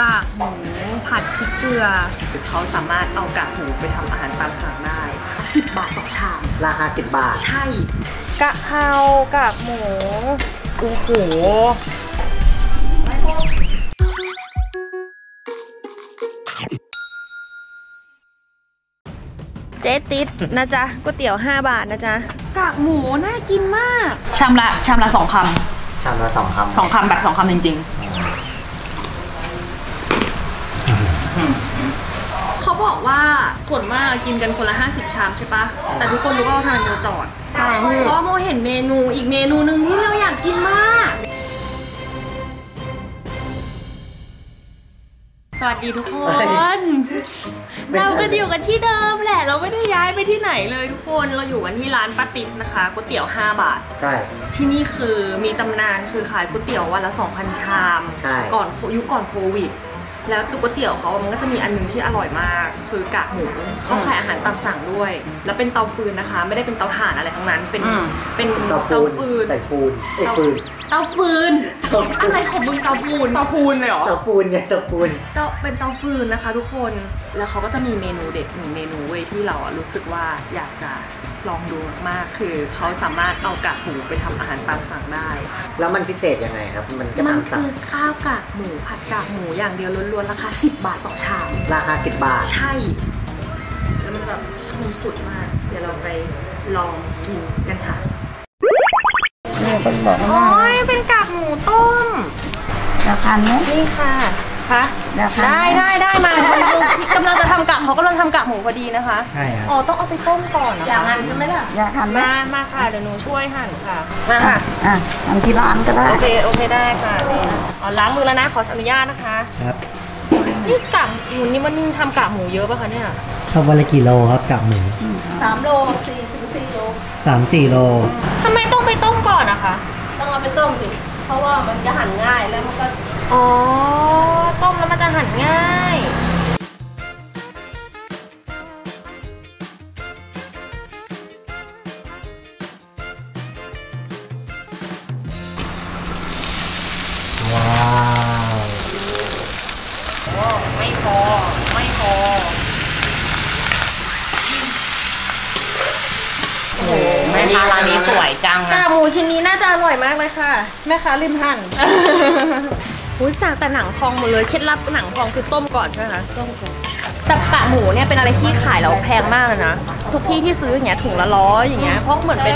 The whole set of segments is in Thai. ก็หมูผัดพริกเกลือเขาสามารถเอากากหมูไปทำอาหารตามสั่งได้10 บาทต่อชามราคา10 บาทใช่กะเพรากากหมูโอ้โหเจ๊ติ๊ดนะจ๊ะก๋วยเตี๋ยว5 บาทนะจ๊ะกากหมูน่ากินมากชามละ2 คำชามละ2 คำ2 คำแบบ2 คำจริงๆเขาบอกว่าส่วนมากกินกันคนละ50 ชามใช่ปะแต่ทุกคนรู้ว่าทางเดียวจอดเพราะโมเห็นเมนูอีกเมนูนึงที่เราอยากกินมากสวัสดีทุกคนเราก็อยู่กันที่เดิมแหละเราไม่ได้ย้ายไปที่ไหนเลยทุกคนเราอยู่กันที่ร้านป้าติ๊ดนะคะก๋วยเตี๋ยว5 บาทใช่ที่นี่คือมีตำนานคือขายก๋วยเตี๋ยววันละ 2,000 ชามก่อนยุคก่อนโควิดแล้วตัวก๋วยเตี๋ยวเขามันก็จะมีอันนึงที่อร่อยมากคือกากหมูเขาขายอาหารตามสั่งด้วยแล้วเป็นเตาฟืนนะคะไม่ได้เป็นเตาถ่านอะไรทั้งนั้นเป็นเตาฟืนอะไรของมึงเตาฟืนเลยเหรอเตาปูนไงเป็นเตาฟืนนะคะทุกคนแล้วเขาก็จะมีเมนูเด็ด1 เมนูเว้ยที่เรารู้สึกว่าอยากจะลองดูมากๆคือเขาสามารถเอากากหมูไปทำอาหารตามสั่งได้แล้วมันพิเศษยังไงครับมันคือข้าวกากหมูผัดกากหมูอย่างเดียวล้วนๆราคา10 บาทต่อชามราคา10 บาทใช่แล้วมันแบบมันสุดมากเดี๋ยวเราไปลองกินกันค่ะนี่เป็นแบบโอ้ยเป็นกากหมูต้มเราทานไหมนี่ค่ะคะได้มา กำลังจะทำกากเขาก็กำลังทำกากหมูพอดีนะคะใช่ครับอ๋อต้องเอาไปต้มก่อนนะคะอยากหั่นใช่ไหมล่ะอยากหั่นมาค่ะเดี๋ยวหนูช่วยหั่นค่ะมาค่ะหั่นที่ร้านก็ได้โอเคได้ค่ะอ๋อล้างมือแล้วนะขออนุญาตนะคะครับนี่กากหมูนี่มันทำกากหมูเยอะป่ะคะเนี่ยทำวันละกี่โลครับกากหมู3 โล4 ถึง 4 โล3-4 โลทำไมต้องไปต้มก่อนนะคะต้องเอาไปต้มสิเพราะว่ามันจะหั่นง่ายแล้วมันก็อ๋อต้มแล้วมันจะหั่นง่ายว้าวไม่พอโอ้โหแม่ค้าร้านนี้สวยจังกากหมูชิ้นนี้น่าจะอร่อยมากเลยค่ะแม่ค้าลืมหั่นอุ้ยสั่งแต่หนังพองหมดเลยเคล็ดลับหนังพองคือต้มก่อนใช่ไหมคะต้มก่อนแต่กากหมูเนี่ยเป็นอะไรที่ขายแล้วแพงมากเลยนะทุกที่ที่ซื้ออย่างเงี้ยถุงละ100อย่างเงี้ยเพราะเหมือนเป็น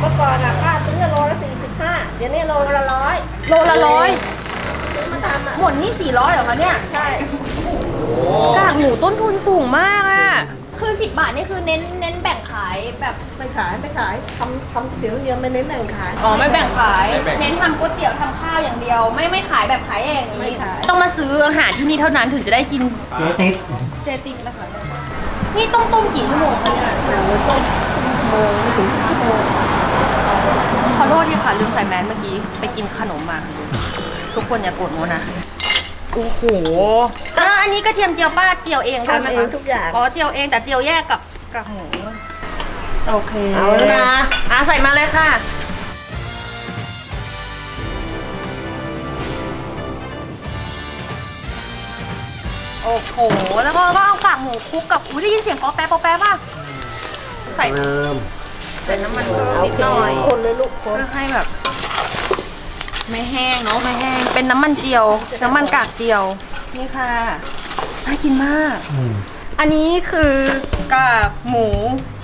เมื่อก่อนอะค่าซื้อโลละ45เดี๋ยวนี้โลละ100ซื้อมาทำหมดนี่400เหรอคะเนี่ยใช่กากหมูต้นทุนสูงมากอะคือ10 บาทนี่คือเน้นแบ่งขายแบบไม่ขายทำก๋วยเตี๋ยวเดียวไม่เน้นแบ่งขายอ๋อไม่แบ่งขายเน้นทำก๋วยเตี๋ยวทำข้าวอย่างเดียวไม่ขายแบบขายอย่างนี้ต้องมาซื้ออาหารที่นี่เท่านั้นถึงจะได้กินเจ๊ติ๊กนะคะนี่ต้องต้มกี่ชั่วโมงคะเนี่ยต้มไม่ถึง1 ชั่วโมงขอโทษที่ค่ะลืมใส่แมสเมื่อกี้ไปกินขนมมาทุกคนอย่าโกรธโมนะโอ้โหอันนี้กระเทียมเจียวป้าเจียวเองใช่ไหมคะทุกอย่างอ๋อเจียวเองแต่เจียวแยกกับกากหมูโอเคเอาเลยนะใส่มาเลยค่ะโอ้โหแล้วก็เอากากหมูคลุกกับได้ยินเสียงป๊อปแป๊บป่ะใส่เพิ่มเป็นน้ำมันเพิ่มนิดหน่อยคนเลยลูกคนให้แบบไม่แห้งเนาะไม่แห้งเป็นน้ำมันเจียวน้ำมันกากเจียวนี่ค่ะน่ากินมากอันนี้คือกากหมู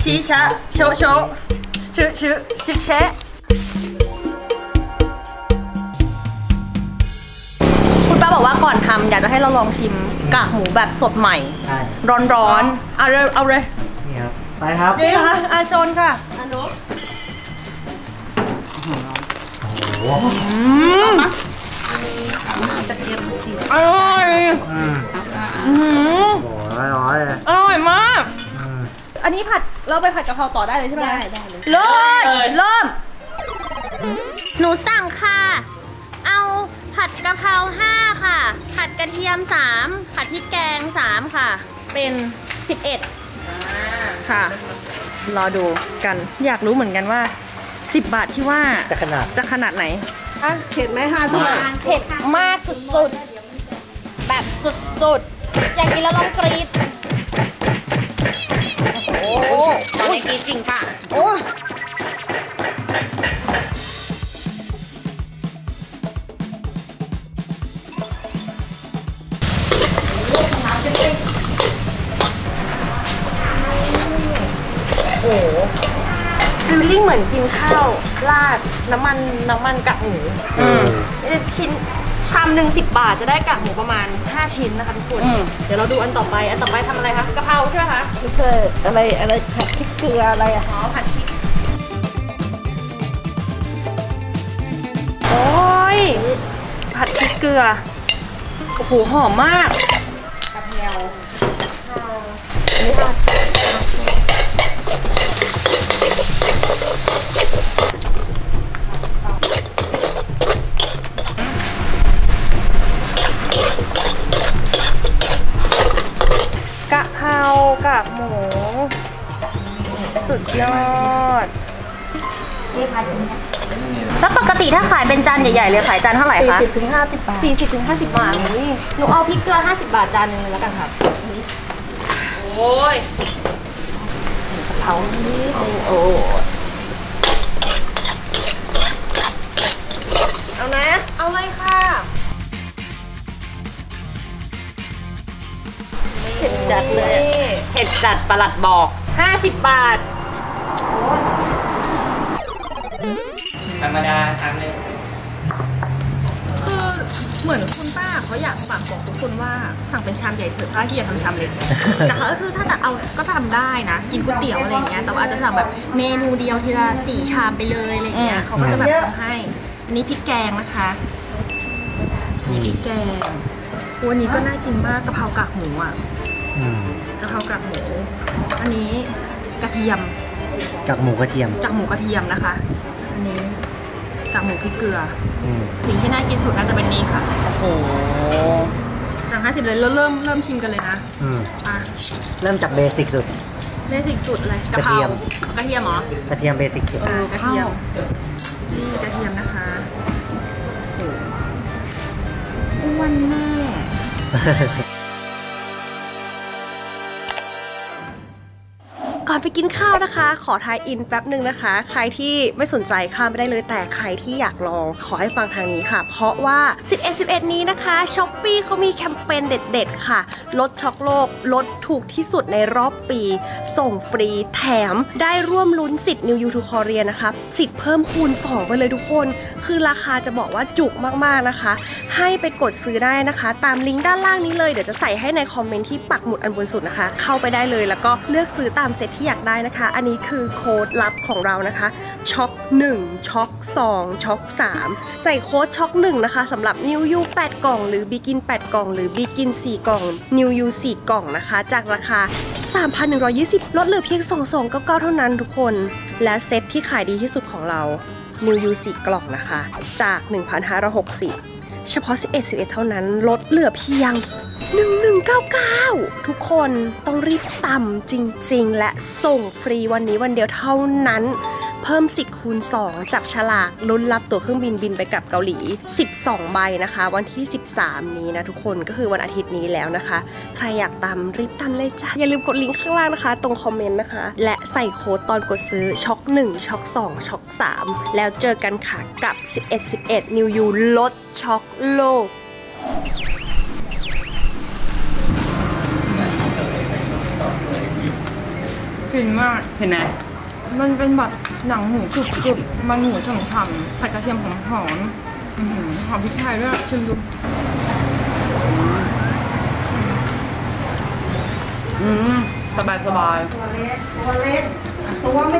ชีชะโชะชิเชะคุณป้าบอกว่าก่อนทำอยากจะให้เราลองชิมกากหมูแบบสดใหม่ร้อนเอาเลยนี่ครับไปครับนี่ค่ะอาชนค่ะอนุอร่อยอร่อยมากอันนี้ผัดเราไปผัดกะเพราต่อได้เลยใช่ไหมได้เลยเริ่มหนูสั่งค่ะเอาผัดกะเพรา5ค่ะผัดกระเทียม3ผัดพริกแกง3ค่ะเป็น11ค่ะรอดูกันอยากรู้เหมือนกันว่า10 บาทที่ว่าจะขนาดไหนเผ็ดไหมคะทุกคนเผ็ดมากสุดๆแบบ สุดๆอยากกินแล้วร้องกรี๊ดโอ้โหตอนนี้กรี๊ดจริงป่ะโอ้โอ้โหฟิลลิ่งเหมือนกินข้าวราดน้ำมันกากหมูชิ้นชามหนึ่ง10 บาทจะได้กากหมูประมาณ5 ชิ้นนะคะทุกคนเดี๋ยวเราดูอันต่อไปทำอะไรคะกะเพราใช่ไหมคะไม่เคยอะไรผัดพริกเกลืออะไรอ๋อผัดพริกโอ้ยผัดพริกเกลือโอ้โหหอมมากกะเพรากับหมูสุดยอดแล้วปกติถ้าขายเป็นจานใหญ่ๆเลยขายจานเท่าไหร่คะ40 ถึง 50 บาท40 ถึง 50 บาทหนูเอาพริกเกลือ50 บาทจานนึงแล้วกันครับโอ้ยเผาโอ้เอานะเอาเลยค่ะเผ็ดจัดเลยเผ็ดจัดประหลัดบอก50 บาทธรรมดาทางนึงคือเหมือนคุณป้าเขาอยากฝากบอกทุกคนว่าสั่งเป็นชามใหญ่เถอะถ้าที่อยากทำชามเล็กแต่เขาคือถ้าจะเอาก็ทำได้นะกินก๋วยเตี๋ยวอะไรอย่างเงี้ยแต่ว่าอาจจะสั่งแบบเมนูเดียวทีละ4 ชามไปเลยอะไรเงี้ยเขาก็จะแบบทำให้อันนี้พริกแกงนะคะนี่พริกแกงวันนี้ก็น่ากินมากกะเพรากากหมูอ่ะกะเพรากากหมูอันนี้กระเทียมกากหมูกระเทียมกากหมูกระเทียมนะคะอันนี้กากหมูพริกเกลือสิ่งที่น่ากินสุดน่าจะเป็นนี้ค่ะโอ้โหสั่ง50เลยแล้วเริ่มชิมกันเลยนะเริ่มจากเบสิกสุดเลยกระเทียมเหรอกระเทียมเบสิกสุดกระเทียมนี่กระเทียมนะคะอ้วนแน่ก่อนไปกินข้าวนะคะขอทายอินแป๊บนึงนะคะใครที่ไม่สนใจข้ามไปได้เลยแต่ใครที่อยากลองขอให้ฟังทางนี้ค่ะเพราะว่า11/11นี้นะคะ Shopee เขามีแคมเปญเด็ดๆค่ะลดช็อกโลกลดถูกที่สุดในรอบปีส่งฟรีแถมได้ร่วมลุ้นสิทธิ์ New You to Korea นะคะสิทธิ์เพิ่มคูณ2ไปเลยทุกคนคือราคาจะบอกว่าจุกมากๆนะคะให้ไปกดซื้อได้นะคะตามลิงก์ด้านล่างนี้เลยเดี๋ยวจะใส่ให้ในคอมเมนต์ที่ปักหมุดอันบนสุดนะคะเข้าไปได้เลยแล้วก็เลือกซื้อตามเซตที่อยากได้นะคะอันนี้คือโค้ดลับของเรานะคะช็อค1ช็อค2ช็อค3ใส่โค้ดช็อค1นะคะสำหรับ New You 8 กล่องหรือ Begin 8 กล่องหรือ Begin 4 กล่อง New You 4 กล่องนะคะจากราคา 3,120 ลดเหลือเพียง 2299 เท่านั้นทุกคนและเซตที่ขายดีที่สุดของเรา New You 4 กล่องนะคะจาก 1,560 เฉพาะ 11/11 เท่านั้นลดเหลือเพียง1199ทุกคนต้องรีบต่ำจริงๆและส่งฟรีวันนี้วันเดียวเท่านั้นเพิ่มสิทธิ์คูณ2จับฉลากลุ้นรับตั๋วเครื่องบินไปกลับเกาหลี12ใบนะคะวันที่13นี้นะทุกคนก็คือวันอาทิตย์นี้แล้วนะคะใครอยากตามรีบตามเลยจ้ะอย่าลืมกดลิงก์ข้างล่างนะคะตรงคอมเมนต์นะคะและใส่โค้ดตอนกดซื้อช็อค1ช็อค2ช็อค3แล้วเจอกันค่ะกับ 11/11 New You ลดช็อคโลกฟินมากเห็นไหมมันเป็นแบบหนังหมูกรุบๆมันหมูฉ่ำๆผัดกระเทียมหอมหอมพริกไทยด้วยชิมดูสบายสบายตัวไม่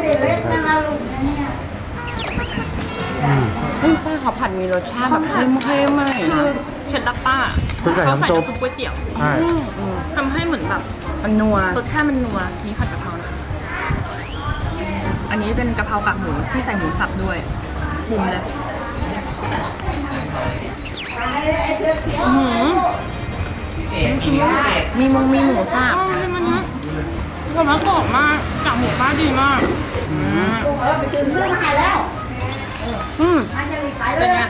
ได้เล็กนะคะลุงเนี่ยป้าเขาผัดมีรสชาติแบบเข้มๆอะไรคือเช็ดลับป้าเขาใส่ซุปก๋วยเตี๋ยวทำให้เหมือนแบบมันนัวรสชาติมันนัวนี่ผัดกะเพรานะคะอันนี้เป็นกะเพรากากหมูที่ใส่หมูสับด้วยชิมเลยมีหมูสับมันกรอบมากกากหมูป้าดีมากไปกินเพื่อนขายแล้วเป็นไง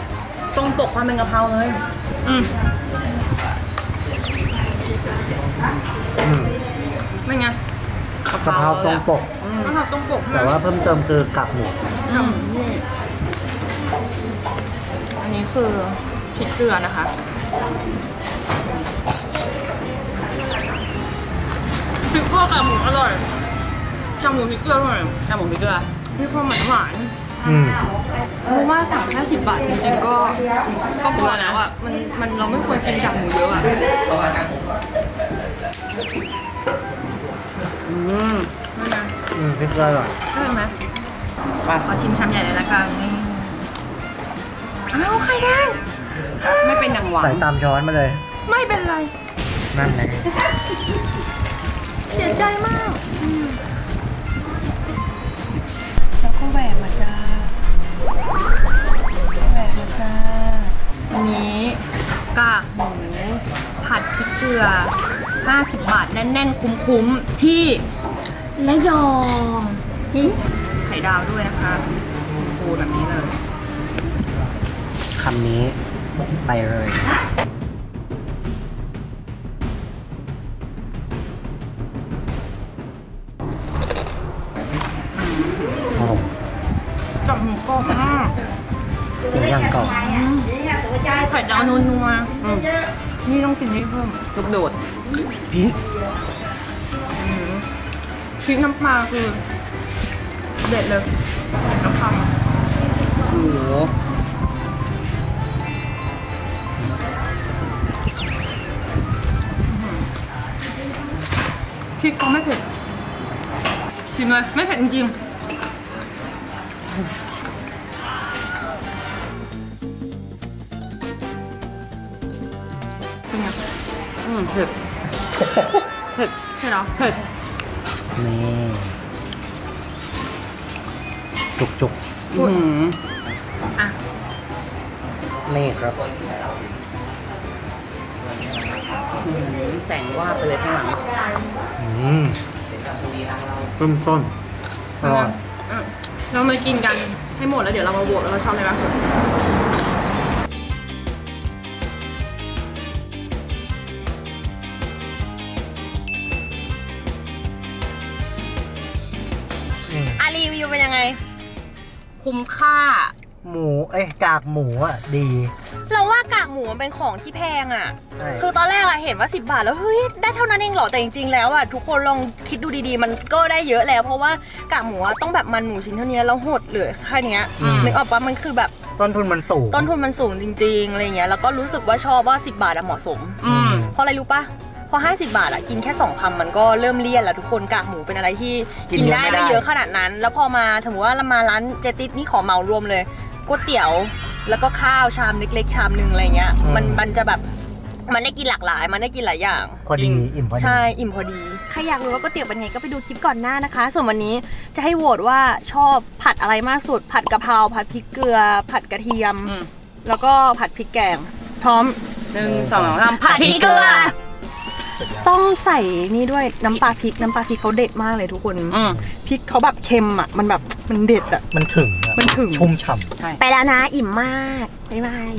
ตรงปกความเป็นกะเพราเลย กะเพราตรงปกกะเพราตรงปกแต่ว่าเพิ่มเติมคือกากหมูอันนี้คือพริกเกลือนะคะพริกเกลือกับหมูอร่อยกับหมูพริกเกลืออร่อยกับหมูพริกเกลือมีความหวานรู้ว่าสั่งแค่10 บาทจริงๆก็คุ้มแล้วอ่ะมันเราไม่ควรกินจากหมูเยอะอ่ะนั่นนะพริกเกลืออร่อยใช่ไหมขอชิมชามใหญ่เลยละกันนี่อ้าวไข่แดงไม่เป็นอย่างหวานใส่ตามช้อนมาเลยไม่เป็นไรนั่นไงเสียใจมากแล้วก็แหวกมาจ้าแหวกมาจ้าอันนี้กากหมูผัดพริกเกลือ50 บาทแน่นๆคุ้มๆที่ระยองไข่ดาวด้วยนะคะปูแบบนี้เลยคำนี้ไปเลยจับหมูกรอบย่างกรอบไข่ดาวนัวๆนี่ต้องกินนี่เพิ่มกระโดดพริกน้ำปลาคือเด็ดเลยน้ำปลาโอ้โหพริกก็ไม่เผ็ดชิมเลยไม่เผ็ดจริงเป็นไงเผ็ดเผ็ดใช่หรอเผ็ดนี่จุกอ่ะนี่ครับแสงว่าไปเลยข้างหลังเริ่มต้นอร่อยเรามากินกันให้หมดแล้วเดี๋ยวเรามาโหวตแล้วเราชอบอะไรบ้างรีวิวเป็นยังไงคุ้มค่าหมูกากหมูอ่ะดีเราว่ากากหมูมันเป็นของที่แพงอ่ะคือตอนแรกเห็นว่า10 บาทแล้วเฮ้ยได้เท่านั้นเองเหรอแต่จริงๆแล้วอ่ะทุกคนลองคิดดูดีๆมันก็ได้เยอะแล้วเพราะว่ากากหมูต้องแบบมันหมูชิ้นเท่านี้แล้วหดเหลือแค่นี้นึกออกปะมันคือแบบต้นทุนมันสูงจริงๆอะไรเงี้ยแล้วก็รู้สึกว่าชอบว่า10 บาทเหมาะสมเพราะอะไรรู้ปะพอ50 บาทอะกินแค่2 คำมันก็เริ่มเลี่ยนแล้วทุกคนกากหมูเป็นอะไรที่กินได้ไม่เยอะขนาดนั้นแล้วพอมาถือว่าเรามาร้านเจติสนี่ขอเหมารวมเลยก๋วยเตี๋ยวแล้วก็ข้าวชามเล็กๆชามนึงอะไรเงี้ยมันจะแบบมันได้กินหลากหลายมันได้กินหลายอย่างพอดีอิ่มพอดีใช่อิ่มพอดีใครอยากรู้ว่าก๋วยเตี๋ยวเป็นไงก็ไปดูคลิปก่อนหน้านะคะส่วนวันนี้จะให้โหวตว่าชอบผัดอะไรมากสุดผัดกะเพราผัดพริกเกลือผัดกระเทียมแล้วก็ผัดพริกแกงพร้อม1 2 3ผัดพริกเกลือต้องใส่นี่ด้วยน้ำปลาพริกเขาเด็ดมากเลยทุกคนพริกเขาแบบเค็มอ่ะมันแบบมันเด็ดอ่ะมันถึงชุ่มฉ่ำไปแล้วนะอิ่มมากบ๊ายบาย